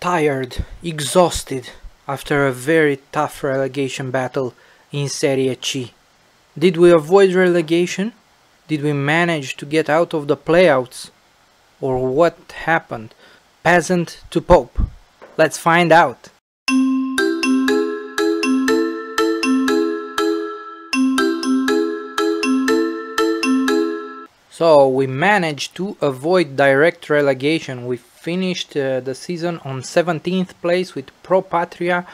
tired, exhausted after a very tough relegation battle in Serie C. Did we avoid relegation? Did we manage to get out of the playouts? Or what happened? Peasant to Pope. Let's find out. So we managed to avoid direct relegation. We finished the season on 17th place with Pro Patria.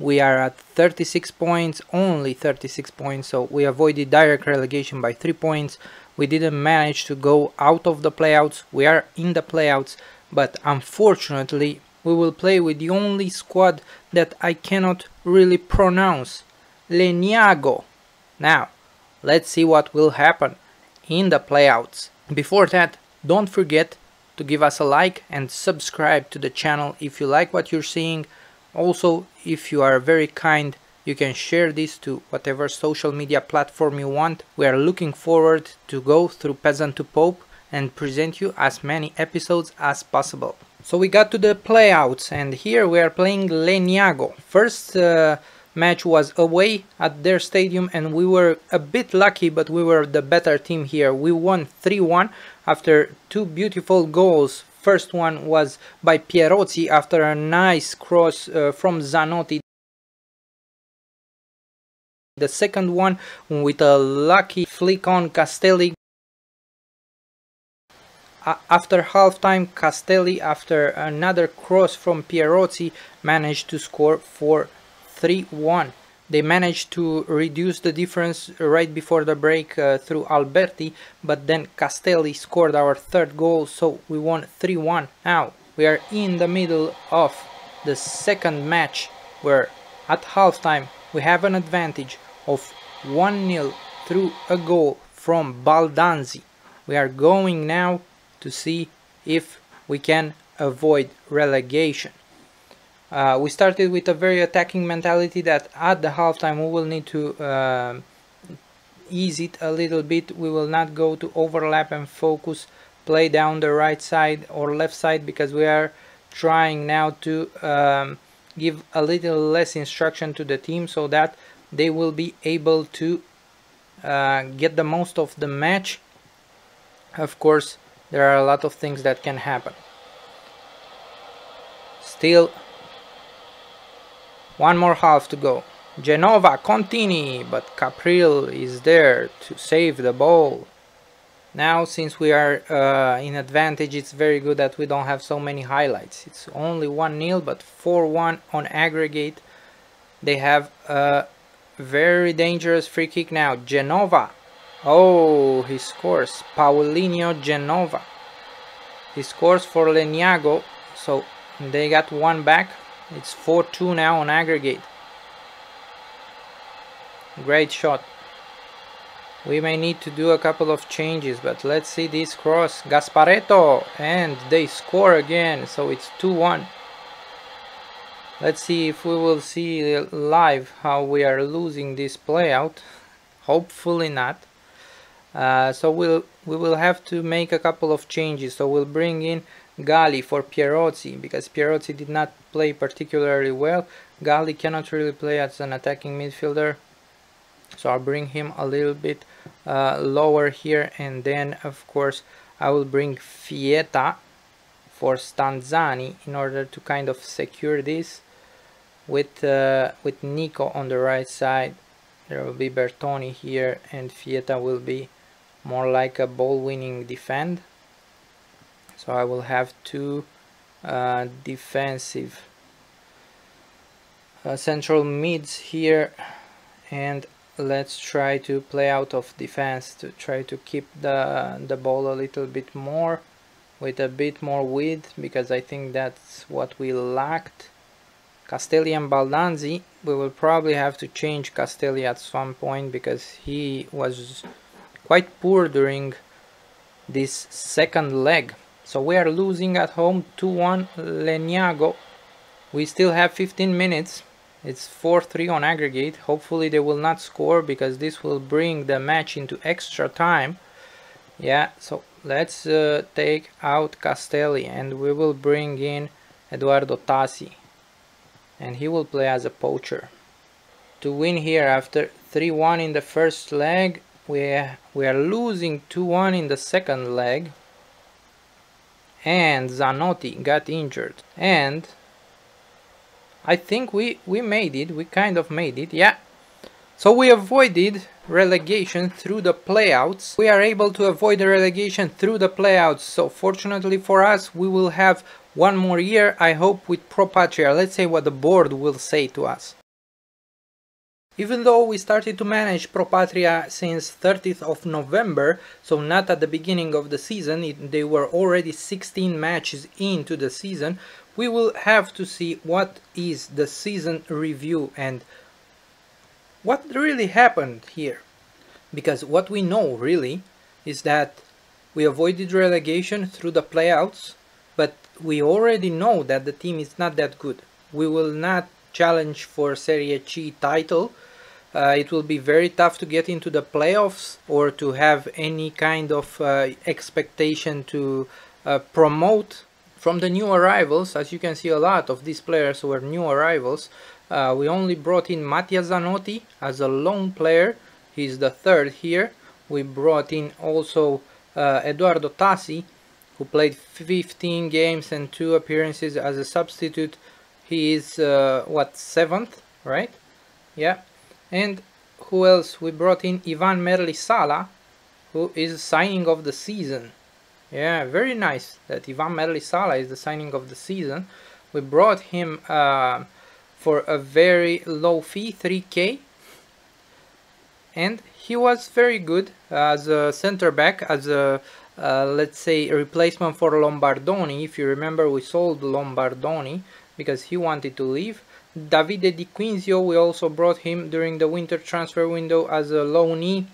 We are at 36 points, only 36 points, so we avoided direct relegation by 3 points. We didn't manage to go out of the playouts. We are in the playouts, but unfortunately we will play with the only squad that I cannot really pronounce, Leniago. Now, let's see what will happen in the playouts. Before that, don't forget to give us a like and subscribe to the channel if you like what you're seeing. Also, if you are very kind, you can share this to whatever social media platform you want. We are looking forward to go through Peasant to Pope and present you as many episodes as possible. So we got to the playouts, and here we are playing Leniago. First match was away at their stadium, and we were a bit lucky, but we were the better team here. We won 3-1 after two beautiful goals. First one was by Pierozzi after a nice cross from Zanotti. The second one with a lucky flick on Castelli. After halftime, Castelli, after another cross from Pierozzi, managed to score for 3-1. They managed to reduce the difference right before the break through Alberti, but then Castelli scored our third goal, so we won 3-1. Now we are in the middle of the second match, where at halftime we have an advantage of 1-0 through a goal from Baldanzi. We are going now to see if we can avoid relegation. We started with a very attacking mentality that at the halftime we will need to ease it a little bit. We will not go to overlap and focus play down the right side or left side, because we are trying now to give a little less instruction to the team so that they will be able to get the most of the match. Of course, there are a lot of things that can happen. Still, one more half to go. Genova, Contini, but Caprile is there to save the ball. Now, since we are in advantage, it's very good that we don't have so many highlights. It's only 1-0, but 4-1 on aggregate. They have a very dangerous free kick now. Genova. Oh, he scores. Paulinho, Genova. He scores for Leniago, so they got one back. It's 4-2 now on aggregate. Great shot. We may need to do a couple of changes, but let's see this cross. Gasparetto, and they score again, so it's 2-1. Let's see if we will see live how we are losing this playout. Hopefully not. So we will have to make a couple of changes. So we'll bring in Galli for Pierozzi, because Pierozzi did not play particularly well. Galli cannot really play as an attacking midfielder, so I'll bring him a little bit lower here, and then of course I will bring Fietta for Stanzani in order to kind of secure this with Nico on the right side. There will be Bertoni here, and Fietta will be more like a ball winning defend. So I will have two defensive central mids here, and let's try to play out of defense to try to keep the ball a little bit more, with a bit more width, because I think that's what we lacked. Castelli and Baldanzi, we will probably have to change Castelli at some point, because he was quite poor during this second leg. So we are losing at home 2-1 Leniago. We still have 15 minutes. It's 4-3 on aggregate. Hopefully they will not score, because this will bring the match into extra time. Yeah, so let's take out Castelli, and we will bring in Eduardo Tassi, and he will play as a poacher. To win here after 3-1 in the first leg, we are losing 2-1 in the second leg, and Zanotti got injured, and I think we made it, we kind of made it, yeah. So we avoided relegation through the playouts. We are able to avoid the relegation through the playouts. So fortunately for us, we will have one more year, I hope, with Pro Patria. Let's see what the board will say to us. Even though we started to manage Pro Patria since 30th of November, so not at the beginning of the season, they were already 16 matches into the season, we will have to see what is the season review and what really happened here. Because what we know really is that we avoided relegation through the playouts, but we already know that the team is not that good. We will not challenge for Serie C title. It will be very tough to get into the playoffs or to have any kind of expectation to promote from the new arrivals. As you can see, a lot of these players were new arrivals. We only brought in Mattia Zanotti as a lone player. He's the third here. We brought in also Eduardo Tassi, who played 15 games and 2 appearances as a substitute. He is, what, 7th, right? Yeah. And who else? We brought in Ivan Merli Sala, who is signing of the season. Yeah, very nice that Ivan Merli Sala is the signing of the season. We brought him for a very low fee, 3K. And he was very good as a center back, as a, let's say, a replacement for Lombardoni. If you remember, we sold Lombardoni because he wanted to leave. Davide Di Quinzio, we also brought him during the winter transfer window as a loanee.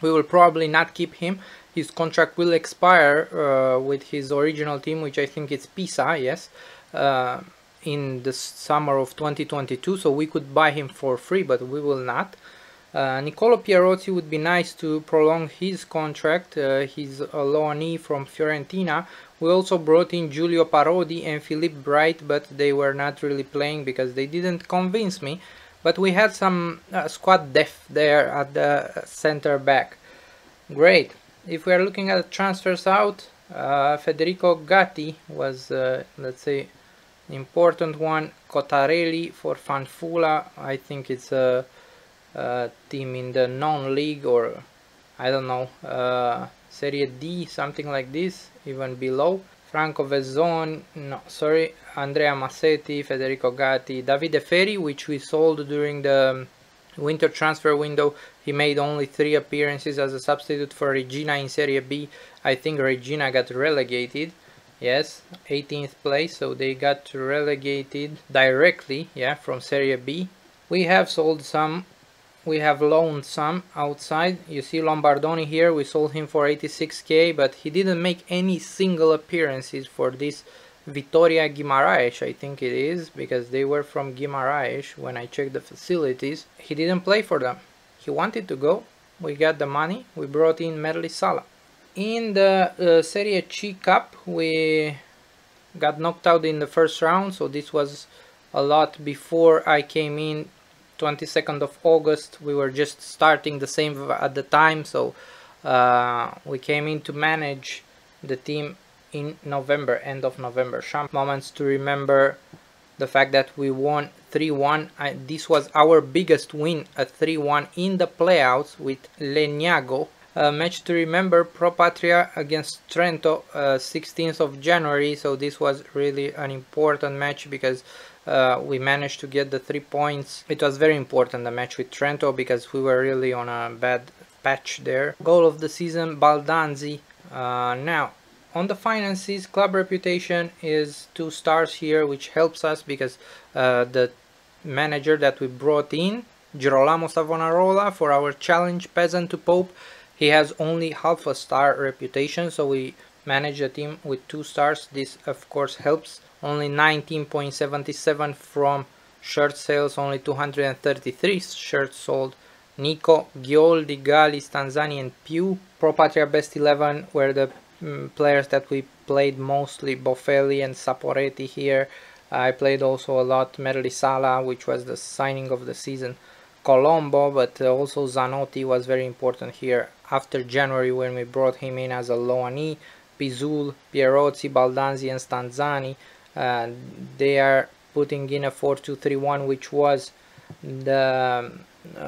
We will probably not keep him. His contract will expire with his original team, which I think is Pisa, yes, in the summer of 2022. So we could buy him for free, but we will not. Niccolò Pierozzi would be nice to prolong his contract. He's a loanee from Fiorentina. We also brought in Giulio Parodi and Philippe Bright, but they were not really playing because they didn't convince me. But we had some squad depth there at the center back. Great. If we are looking at transfers out, Federico Gatti was, let's say, an important one. Cotarelli for Fanfula. I think it's a team in the non-league, or I don't know, Serie D, something like this, even below. Franco Vezzon, no, sorry, Andrea Massetti, Federico Gatti, Davide Ferri, which we sold during the winter transfer window. He made only 3 appearances as a substitute for Regina in Serie B. I think Regina got relegated, yes, 18th place, so they got relegated directly, yeah, from Serie B. We have sold some. We have loaned some outside. You see Lombardoni here, we sold him for 86k, but he didn't make any single appearances for this Vitoria Guimaraes, I think it is, because they were from Guimaraes when I checked the facilities. He didn't play for them. He wanted to go. We got the money. We brought in Merli Sala. In the Serie C Cup, we got knocked out in the first round, so this was a lot before I came in. 22nd of August, we were just starting the same at the time, so we came in to manage the team in November, end of November. Some moments to remember the fact that we won 3-1. This was our biggest win, a 3-1 in the playouts with Leniago. A match to remember, Pro Patria against Trento, 16th of January, so this was really an important match because we managed to get the 3 points. It was very important, the match with Trento, because we were really on a bad patch there. Goal of the season, Baldanzi. Now, on the finances, club reputation is 2 stars here, which helps us because the manager that we brought in, Girolamo Savonarola, for our challenge peasant to Pope, he has only half a star reputation, so we manage a team with 2 stars. This, of course, helps. Only 19.77 from shirt sales, only 233 shirts sold. Nico, Gioldi, Galli, Stanzani and Piu. Pro Patria best 11 were the players that we played mostly Boffelli and Saporetti here. I played also a lot Merli Sala, which was the signing of the season, Colombo, but also Zanotti was very important here after January when we brought him in as a loanee. Pizzul, Pierozzi, Baldanzi and Stanzani, they are putting in a 4-2-3-1, which was the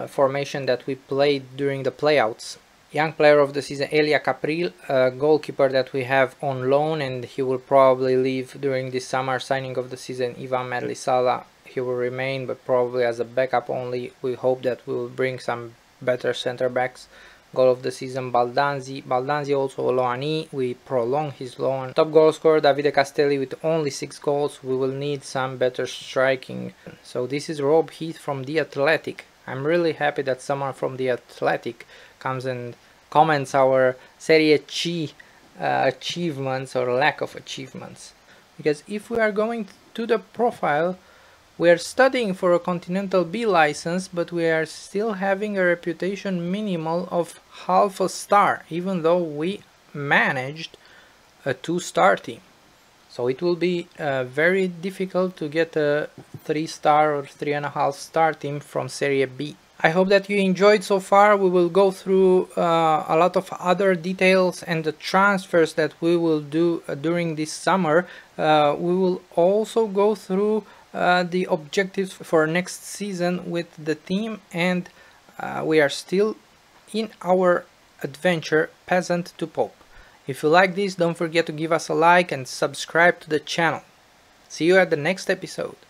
formation that we played during the playouts. Young player of the season Elia Caprile, a goalkeeper that we have on loan and he will probably leave during this summer. Signing of the season Ivan Merli Sala, he will remain but probably as a backup only. We hope that we will bring some better center backs. Goal of the season Baldanzi. Baldanzi also a loanee, we prolong his loan. Top goal scorer Davide Castelli with only 6 goals. We will need some better striking. So this is Rob Heath from The Athletic. I'm really happy that someone from The Athletic comes and comments our Serie C achievements or lack of achievements. Because if we are going to the profile, we are studying for a Continental B license, but we are still having a reputation minimal of half a star, even though we managed a 2-star team. So it will be very difficult to get a 3-star or 3.5-star team from Serie B. I hope that you enjoyed so far. We will go through a lot of other details and the transfers that we will do during this summer. We will also go through the objectives for next season with the team, and we are still in our adventure peasant to pope. If you like this, don't forget to give us a like and subscribe to the channel. See you at the next episode.